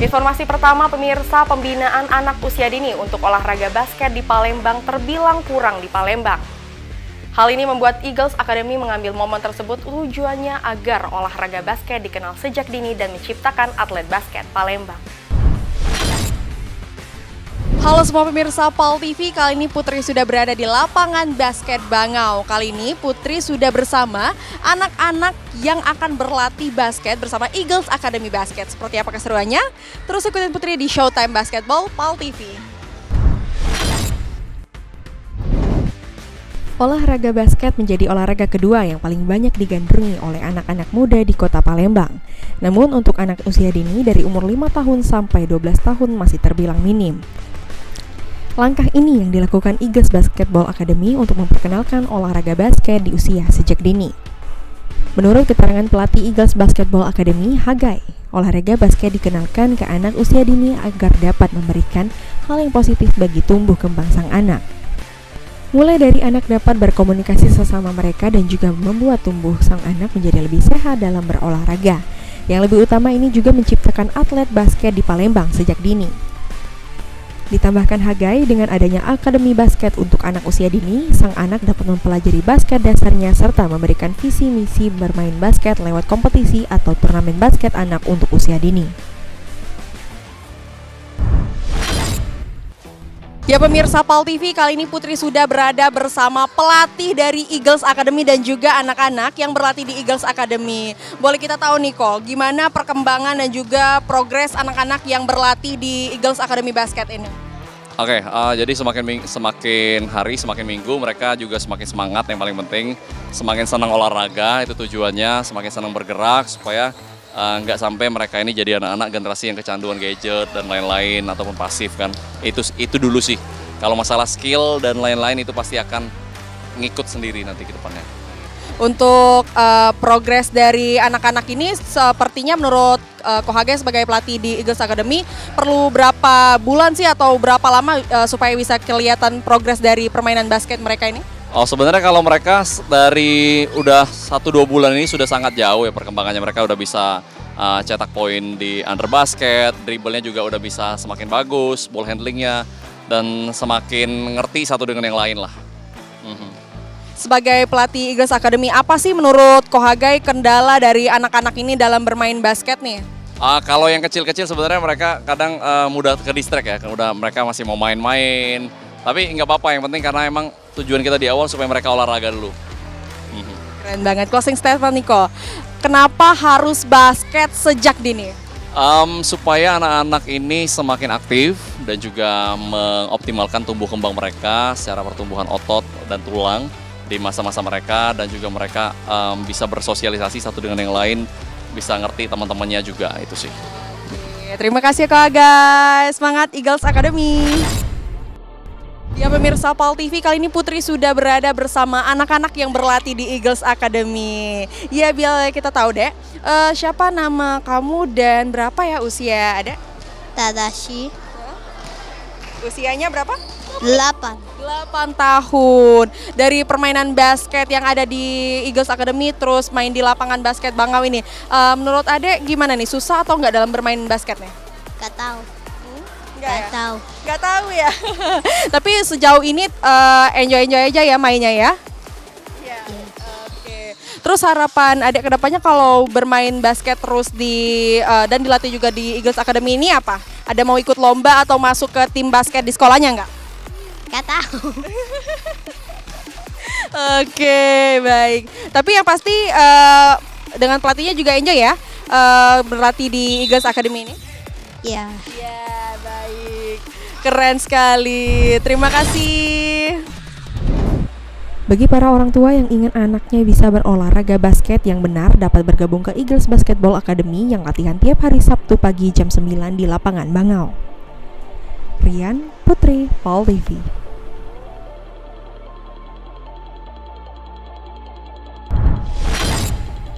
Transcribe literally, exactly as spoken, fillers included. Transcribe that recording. Informasi pertama, pemirsa, pembinaan anak usia dini untuk olahraga basket di Palembang terbilang kurang di Palembang. Hal ini membuat Eagles Academy mengambil momen tersebut tujuannya agar olahraga basket dikenal sejak dini dan menciptakan atlet basket Palembang. Halo semua pemirsa PAL T V, kali ini Putri sudah berada di lapangan basket Bangau. Kali ini Putri sudah bersama anak-anak yang akan berlatih basket bersama Eagles Academy Basket. Seperti apa keseruannya? Terus ikutin Putri di Showtime Basketball PAL T V. Olahraga basket menjadi olahraga kedua yang paling banyak digandrungi oleh anak-anak muda di kota Palembang. Namun untuk anak usia dini dari umur lima tahun sampai dua belas tahun masih terbilang minim. Langkah ini yang dilakukan Eagles Basketball Academy untuk memperkenalkan olahraga basket di usia sejak dini. Menurut keterangan pelatih Eagles Basketball Academy, Hagai, olahraga basket dikenalkan ke anak usia dini agar dapat memberikan hal yang positif bagi tumbuh kembang sang anak. Mulai dari anak dapat berkomunikasi sesama mereka dan juga membuat tumbuh sang anak menjadi lebih sehat dalam berolahraga. Yang lebih utama, ini juga menciptakan atlet basket di Palembang sejak dini. Ditambahkan Hagai, dengan adanya akademi basket untuk anak usia dini, sang anak dapat mempelajari basket dasarnya serta memberikan visi misi bermain basket lewat kompetisi atau turnamen basket anak untuk usia dini. Ya pemirsa PAL T V, kali ini Putri sudah berada bersama pelatih dari Eagles Academy dan juga anak-anak yang berlatih di Eagles Academy. Boleh kita tahu Nicole, gimana perkembangan dan juga progres anak-anak yang berlatih di Eagles Academy Basket ini? Oke, okay, uh, jadi semakin semakin hari, semakin minggu mereka juga semakin semangat, yang paling penting. Semakin senang olahraga, itu tujuannya, semakin senang bergerak supaya Uh, nggak sampai mereka ini jadi anak-anak generasi yang kecanduan gadget dan lain-lain ataupun pasif kan. Itu itu dulu sih. Kalau masalah skill dan lain-lain itu pasti akan ngikut sendiri nanti ke depannya. Untuk uh, progres dari anak-anak ini sepertinya menurut uh, Kohagai sebagai pelatih di Eagles Academy perlu berapa bulan sih atau berapa lama uh, supaya bisa kelihatan progres dari permainan basket mereka ini? Oh, sebenarnya kalau mereka dari udah satu dua bulan ini sudah sangat jauh ya perkembangannya. Mereka udah bisa uh, cetak poin di under basket, dribblenya juga udah bisa semakin bagus, ball handlingnya, dan semakin ngerti satu dengan yang lain lah. Mm-hmm. Sebagai pelatih Eagles Academy, apa sih menurut Kohagai kendala dari anak-anak ini dalam bermain basket nih? Uh, kalau yang kecil-kecil sebenarnya mereka kadang uh, mudah ke distract ya, udah mereka masih mau main-main. Tapi nggak apa-apa, yang penting karena emang tujuan kita di awal supaya mereka olahraga dulu. Keren banget. Closing Stefan Niko, kenapa harus basket sejak dini? Um, supaya anak-anak ini semakin aktif dan juga mengoptimalkan tumbuh kembang mereka secara pertumbuhan otot dan tulang di masa-masa mereka. Dan juga mereka um, bisa bersosialisasi satu dengan yang lain, bisa ngerti teman-temannya juga, itu sih. Oke, terima kasih Kak guys, semangat Eagles Academy. Ya pemirsa PAL T V, kali ini Putri sudah berada bersama anak-anak yang berlatih di Eagles Academy. Ya biar kita tahu deh, uh, siapa nama kamu dan berapa ya usia ada? Tadashi. Usianya berapa? delapan tahun. Dari permainan basket yang ada di Eagles Academy terus main di lapangan basket Bangau ini, uh, menurut adek gimana nih, susah atau enggak dalam bermain basketnya? Gak tahu. Gak, Gak ya? tahu. Gak tahu ya. Tapi sejauh ini enjoy-enjoy uh, aja ya mainnya ya. Yeah. Yeah. Oke. Okay. Terus harapan adik kedepannya kalau bermain basket terus di uh, dan dilatih juga di Eagles Academy ini apa? Ada mau ikut lomba atau masuk ke tim basket di sekolahnya nggak? Gak tahu. Oke, okay, baik. Tapi yang pasti uh, dengan pelatihnya juga enjoy ya uh, berlatih di Eagles Academy ini. Iya. Yeah. Yeah. Baik, keren sekali. Terima kasih. Bagi para orang tua yang ingin anaknya bisa berolahraga basket yang benar, dapat bergabung ke Eagles Basketball Academy yang latihan tiap hari Sabtu pagi jam sembilan di lapangan Bangau. Rian Putri, PAL T V.